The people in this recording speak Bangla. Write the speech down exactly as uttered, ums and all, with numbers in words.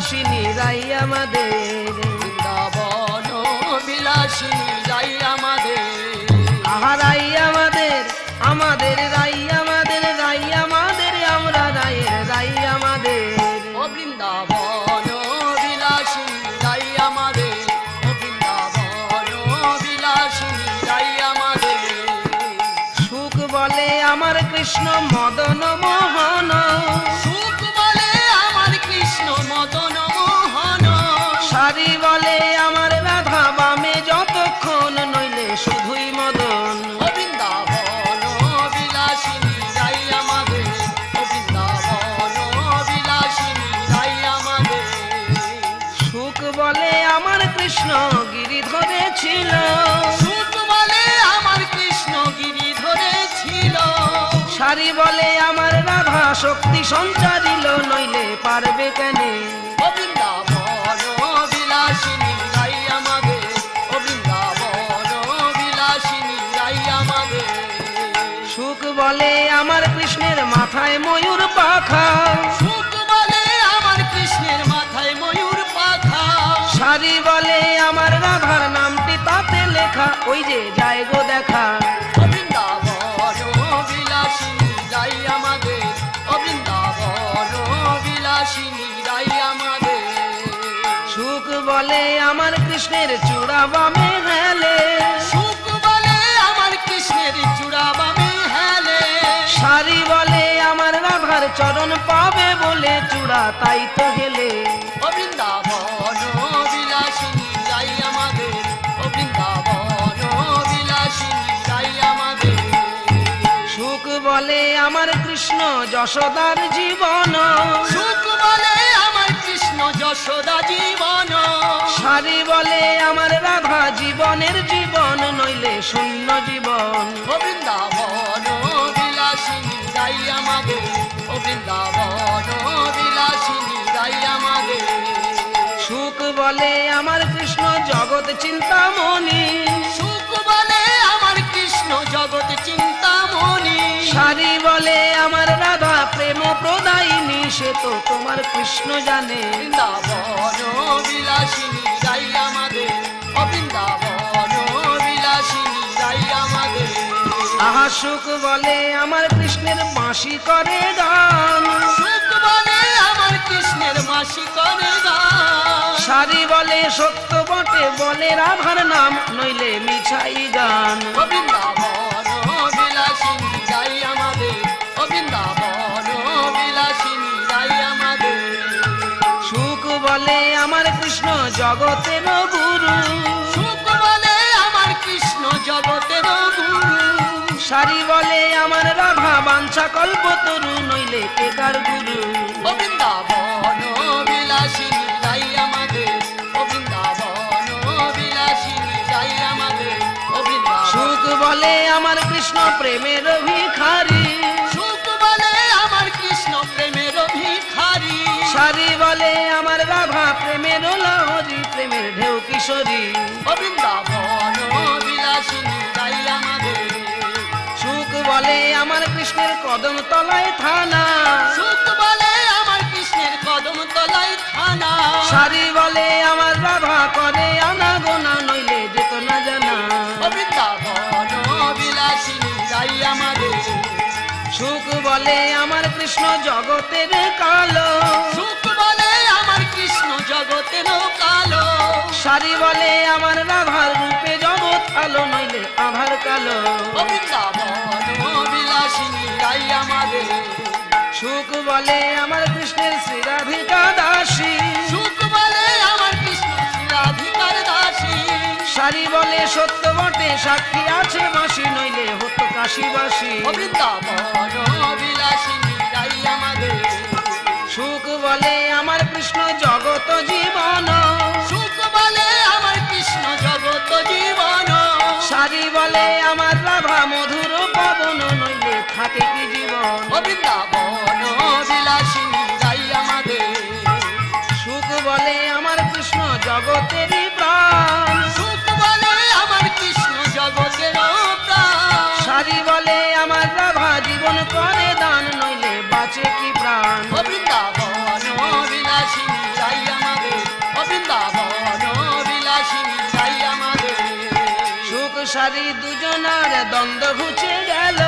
Vilāsinī rai amader Vrindavana Vilāsinī rai amader aha rai amader amader rai amader rai amader amra rai rai amader o Vrindavana Vilāsinī rai amader o Vrindavana Vilāsinī rai amader Śuk bole amar Krishna madan mohana Śārī বলে আমার রাধা বামে যতক্ষণ নইলে শুধুই মদন ও বৃন্দাবন বিলাসিনী যাই আমাদের ও বৃন্দাবন বিলাসিনী যাই আমাদের শুক বলে আমার কৃষ্ণ গিরি ধরেছিল শুক বলে আমার কৃষ্ণ গিরি ধরেছিল Śārī বলে আমার রাধা শক্তি সঞ্চারিল নইলে পারবে কেন ও বৃন্দাবন শুক বলে আমার কৃষ্ণের মাথায় ময়ূর পাখা শুক বলে আমার কৃষ্ণের মাথায় ময়ূর পাখা Śārī বলে আমার রাধার নামটি তাতে লেখা ওই যে যায় গো দেখা ও বৃন্দাবন বিলাসিনী যাই আমাদের ও বৃন্দাবন বিলাসিনী যাই আমাদের শুক বলে আমার কৃষ্ণের চূড়া বামে হেলে শুক বলে আমার কৃষ্ণের চূড়া বামে হেলে Śārī বলে আমার রাধার চরণ পাবে বলে চূড়া তাই তো হেলে ও বৃন্দাবন বিলাসিনী যাই আমাদের ও বৃন্দাবন বিলাসিনী যাই আমাদের শুক বলে আমার কৃষ্ণ যশোদার জীবন শুক বলে আমার কৃষ্ণ যশোদা জীবন Śārī বলে আমার রাধা জীবনের জীবন নইলে শূন্য জীবন ও বৃন্দাবন বিলাসিনী যাই আমাদের ও বৃন্দাবন বিলাসিনী যাই আমাদের শুক বলে আমার কৃষ্ণ জগৎ চিন্তামণি শুক বলে আমার কৃষ্ণ জগৎ চিন্তামণি Śārī বলে আমার রাধা প্রেম প্রদায়িনী সে তো তোমার কৃষ্ণ জানে বৃন্দাবন বিলাসিনী যাই আমাদের ও বৃন্দাবন বিলাসিনী যাই আমাদের আহা শুক বলে আমার কৃষ্ণের বাঁশি করে গান শুক বলে আমার কৃষ্ণের বাঁশি করে গান Śārī বলে সত্য বটে বলে রাধার নাম নইলে মিছাই গান ও বৃন্দাবন বিলাসিনী যাই আমাদের ও বৃন্দাবন বিলাসিনী যাই আমাদের শুক বলে আমার কৃষ্ণ জগতের গুরু শুক বলে আমার কৃষ্ণ জগতের গুরু Śārī বলে আমার রাধা বাঞ্ছা কল্প তরু নইলে কে কার গুরু ও বৃন্দাবন বিলাসিনী যাই আমাদের ও বৃন্দাবন বিলাসিনী যাই আমাদের ও বৃন্দাবন শুক বলে আমার কৃষ্ণ প্রেমের ভিখারি শুক বলে আমার কৃষ্ণ প্রেমের ভিখারি Śārī বলে আমার রাধা প্রেমের লহরী প্রেমের ঢেউ কিশোরী ও বৃন্দাবন বিলাসিনী যাই আমাদের শুক বলে আমার কৃষ্ণের কদম তলায় থানা শুক বলে আমার কৃষ্ণের কদম তলায় থানা Śārī বলে আমার রাধা করে আনা গোনা নইলে যেত না জানা ও বৃন্দাবন বিলাসিনী যাই আমাদের শুক বলে আমার কৃষ্ণ জগতের কালো শুক বলে আমার কৃষ্ণ জগতের কালো Śārī বলে আমার রাধার রূপে জগৎ আলো নইলে আধার কালো ও বৃন্দাবন বিলাসিনী যাই আমাদের শুক বলে আমার কৃষ্ণের শ্রী রাধিকা দাসী শুক বলে আমার কৃষ্ণ শ্রী রাধিকা দাসী Śārī বলে সত্য বটে সাক্ষী আছে বাসী নইলে হতো কাশীবাসী ও বৃন্দাবন বিলাসিনী যাই আমাদের শুক বলে আমার কৃষ্ণ জগৎ জীবন শুক বলে আমার কৃষ্ণ জগৎ জীবন Śārī বলে আমার রাধা মধুর পবন নইলে থাকে কি জীবন ও বৃন্দাবন বিলাসিনী যাই আমাদের শুক বলে আমার কৃষ্ণ জগতের প্রাণ শুক বলে আমার কৃষ্ণ জগতের প্রাণ Śārī বলে আমার রাধা জীবন করে দান নইলে বাঁচে কি প্রাণ ও বৃন্দাবন বিলাসিনী যাই দুজনার দ্বন্দ্ব ঘুচে গেল।